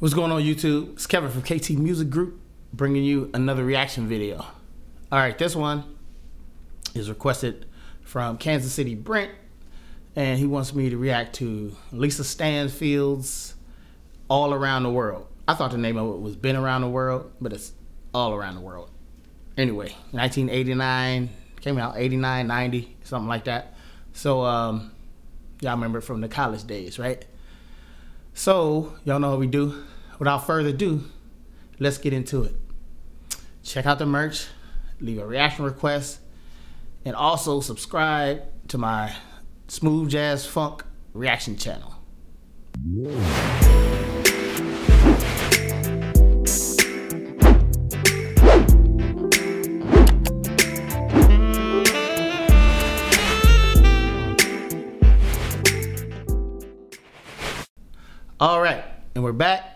What's going on, YouTube? It's Kevin from KT Music Group, bringing you another reaction video. All right, this one is requested from Kansas City Brent, and he wants me to react to Lisa Stansfield's All Around the World. I thought the name of it was Been Around the World, but it's All Around the World. Anyway, 1989, came out 89, 90, something like that. So, y'all remember it from the college days, right? So, y'all know what we do. Without further ado, let's get into it. Check out the merch, leave a reaction request, and also subscribe to my Smooth Jazz Funk reaction channel. All right, and we're back.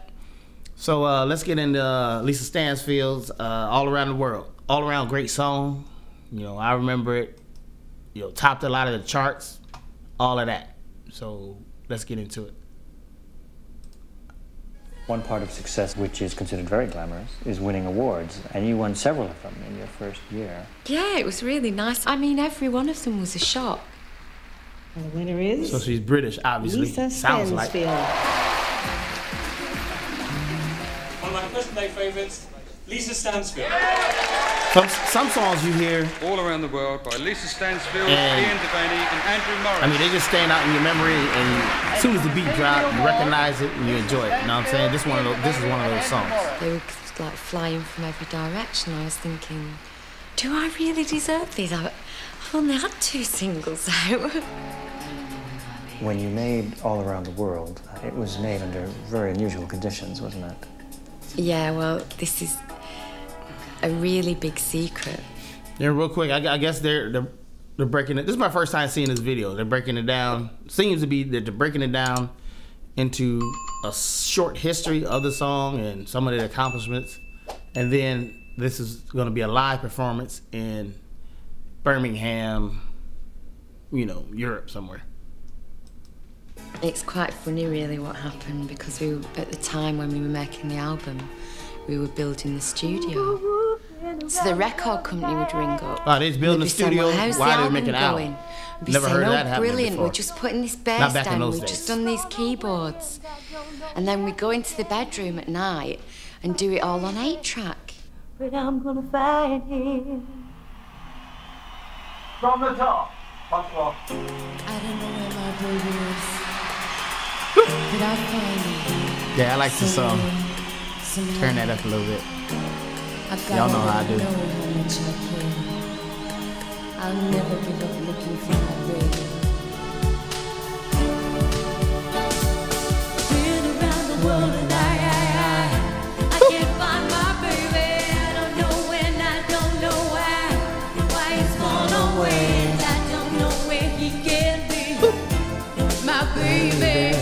So let's get into Lisa Stansfield's All Around the World. All around great song. You know, I remember it. You know, topped a lot of the charts, all of that. So let's get into it. One part of success, which is considered very glamorous, is winning awards, and you won several of them in your first year. Yeah, it was really nice. I mean, every one of them was a shock. And the winner is... So she's British, obviously. Lisa Stansfield. Sounds like it. One of my first day favourites, Lisa Stansfield. Some songs you hear... All Around the World by Lisa Stansfield, Ian Devaney and Andrew Morris. I mean, they just stand out in your memory, and as soon as the beat drops, you recognise it and you enjoy it. You know what I'm saying? This is one of those songs. They were like flying from every direction. I was thinking, do I really deserve these? I've only had 2 singles out. When you made All Around the World, it was made under very unusual conditions, wasn't it? Yeah, well, this is a really big secret. Yeah, real quick, I guess they're breaking it. This is my first time seeing this video. They're breaking it down. Seems to be that they're breaking it down into a short history of the song and some of the accomplishments. And then this is going to be a live performance in Birmingham, you know, Europe somewhere. It's quite funny, really, what happened, because we were, at the time when we were making the album, we were building the studio. So the record company would ring up. Oh, they're building the studio. Why are they making an album? Never heard that happen before. Brilliant! We're just putting this bass down. We've just done these keyboards, and then we go into the bedroom at night and do it all on 8-track. But I'm gonna find him from the top. I don't know where my baby is. Yeah, I like this song. Turn that up a little bit. Y'all know how I do. I'll never give up looking for my baby. Around the world and I can't find my baby. I don't know when, I don't know why. Why he's gone away? I don't know where he can be. My baby.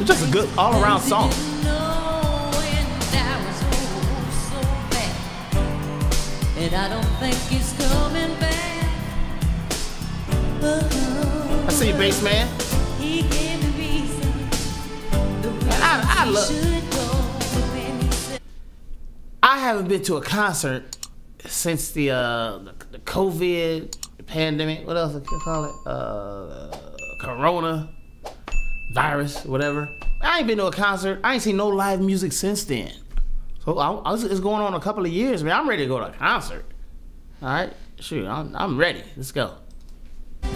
It's just a good all-around song. I see you, bass man. I love. I haven't been to a concert since the COVID pandemic. What else can I call it? Corona. Virus, whatever. I ain't been to a concert. I ain't seen no live music since then. So it's going on a couple of years, man. I'm ready to go to a concert. All right, shoot, I'm ready. Let's go. I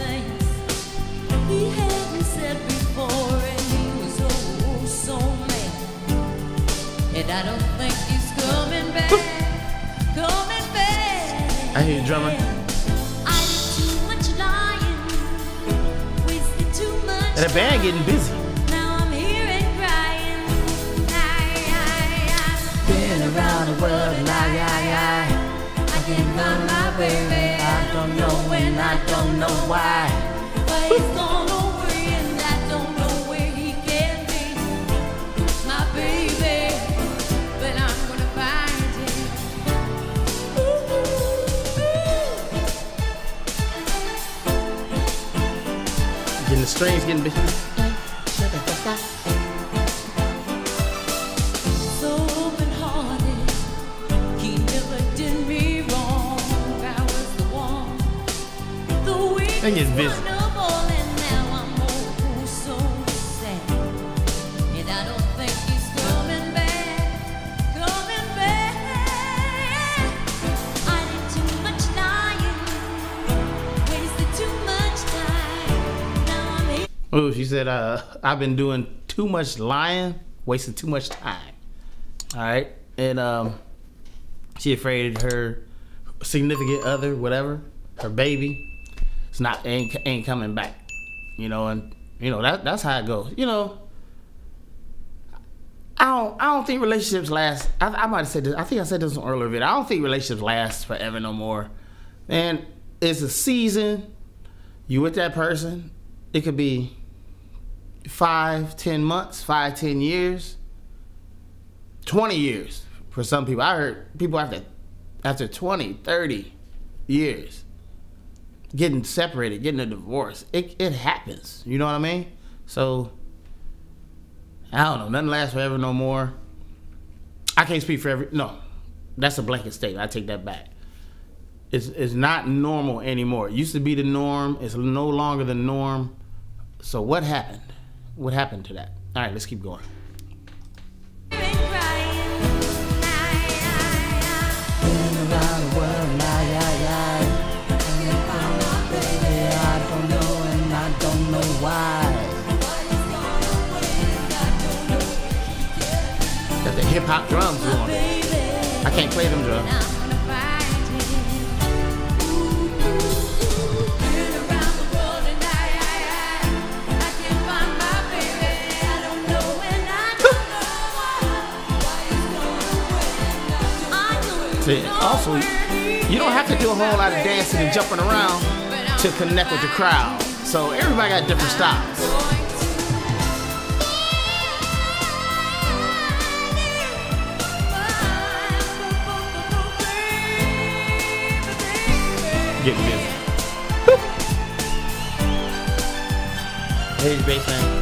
hear you, drummer. And the band getting busy. Now I'm here and crying. Been around the world and I can't find my baby. I don't know when, I don't know why. But he's gone away and I don't know where he can be. My baby, but I'm gonna find him. the strings getting busy. So open-hearted, he never did me wrong. I was the one, the weakest one of all, and now I'm old, so sad. And I don't think he's coming back, I did too much lying, wasted too much time. Now I'm here. Oh, she said, I've been doing too much lying, wasting too much time. All right, and she afraid her significant other, whatever, her baby, it's not ain't coming back, you know, and you know that's how it goes, you know. I don't think relationships last. I might have said this. I think I said this on earlier video. I don't think relationships last forever no more, and it's a season. You with that person, it could be 5, 10 months, 5, 10 years. 20 years for some people. I heard people after 20, 30 years getting separated, getting a divorce. It happens. You know what I mean? So I don't know. Nothing lasts forever no more. I can't speak for every. No, that's a blanket statement. I take that back. It's not normal anymore. It used to be the norm. It's no longer the norm. So what happened? What happened to that? All right, let's keep going. Got the hip hop drums on it. I can't play them drums. See, also, you don't have to do a whole lot of dancing and jumping around to connect with the crowd. So everybody got different styles. Getting busy. Here's bass line.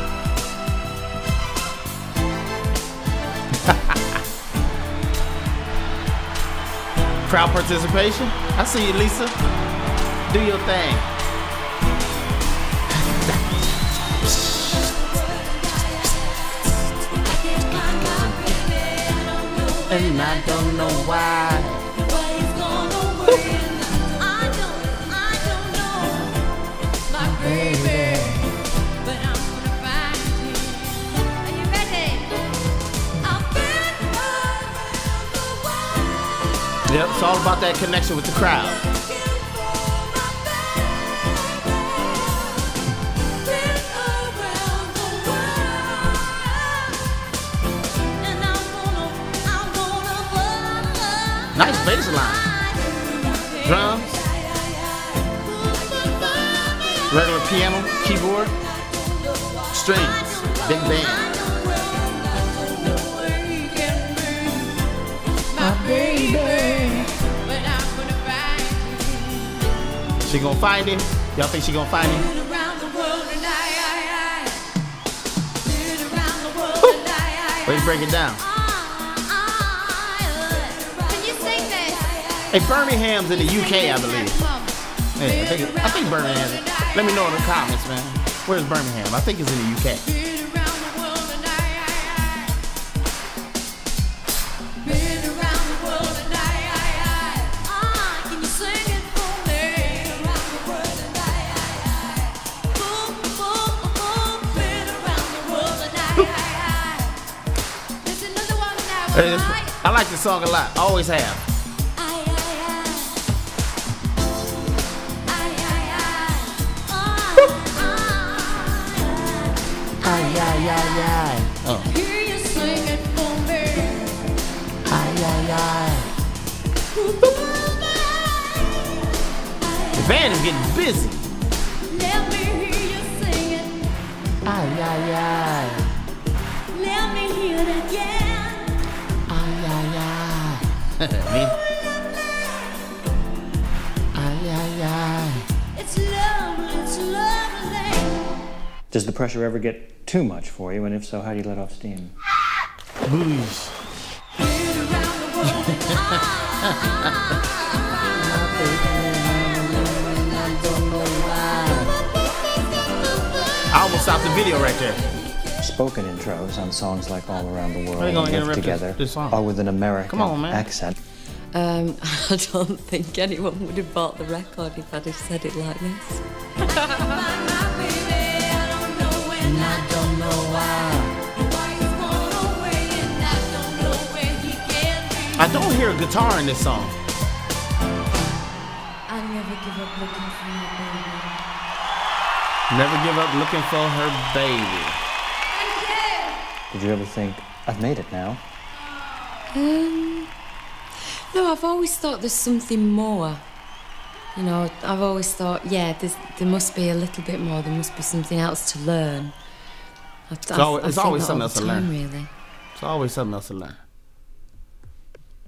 Crowd participation. I see you, Lisa. Do your thing. And I don't know why. I don't know my baby, but I'm gonna find you. Are you ready? I'll find the world. Yep, it's all about that connection with the crowd. Nice bass line. Drums. Regular piano, keyboard, strings, big band. My baby. She gonna find him? Y'all think she gonna find him? Let's break it down. Hey, Birmingham's in the UK, I believe. Yeah, I think Birmingham. Let me know in the comments, man. Where's Birmingham? I think it's in the UK. I like this song a lot. I always have. Oh. Hear you singing for me. Ay, ay, ay. The band is getting busy. Let me hear you singing. Ay, ay, ay. Let me hear it again. Ay, ay, ay. Ay, ay, ay. It's lovely, it's lovely. Does the pressure ever get too much for you? And if so, how do you let off steam? Booze. I almost stopped the video right there. Spoken intros on songs like All Around the World and Live Together are with an American accent. I don't think anyone would have bought the record if I'd have said it like this. I don't hear a guitar in this song. I never give up looking for my baby. Never give up looking for her baby. Did you ever think, I've made it now? No, I've always thought there's something more. You know, I've always thought, yeah, there must be a little bit more. There must be something else to learn. It's always something else to learn, really. It's always something else to learn.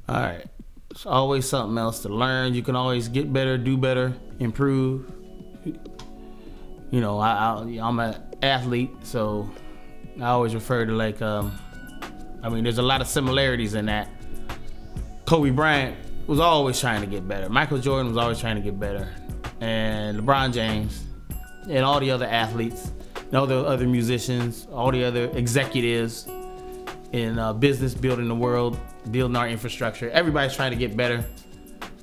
All right, it's always something else to learn. You can always get better, do better, improve. You know, I'm an athlete, so I always refer to like, I mean, there's a lot of similarities in that. Kobe Bryant was always trying to get better. Michael Jordan was always trying to get better. And LeBron James and all the other athletes, and all the other musicians, all the other executives in business, building the world, building our infrastructure. Everybody's trying to get better.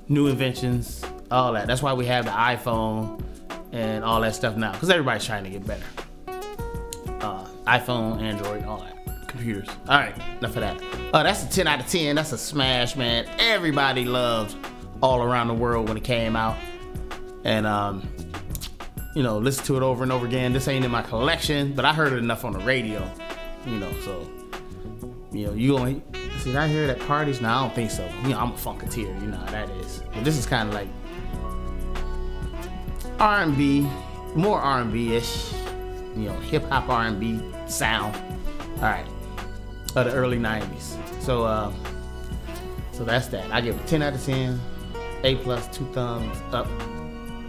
New inventions, all that. That's why we have the iPhone and all that stuff now, because everybody's trying to get better. iPhone, Android, all that. Computers. All right, enough of that. That's a 10 out of 10. That's a smash, man. Everybody loved All Around the World when it came out. And, you know, listen to it over and over again. This ain't in my collection, but I heard it enough on the radio, you know, so, you know, you only, did I hear it at parties? No, I don't think so. You know, I'm a funketeer, you know how that is. But this is kind of like R&B, more R&B-ish, you know, hip-hop R&B sound. All right. Of the early 90s. So so that's that. I give it 10 out of 10, A+, 2 thumbs up,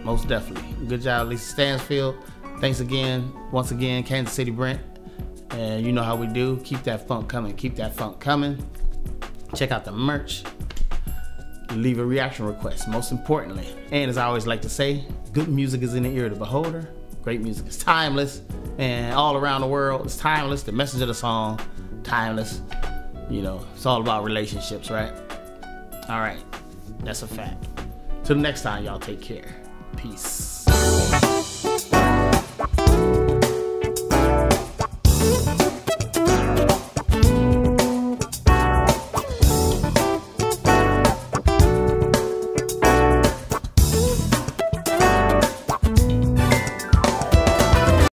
most definitely. Good job, Lisa Stansfield. Thanks again, once again, Kansas City Brent. And you know how we do. Keep that funk coming, keep that funk coming. Check out the merch. Leave a reaction request, most importantly. And as I always like to say, good music is in the ear of the beholder. Great music is timeless. And All Around the World is timeless. The message of the song, timeless. You know, it's all about relationships, right? All right, that's a fact. Till next time, y'all, take care. Peace.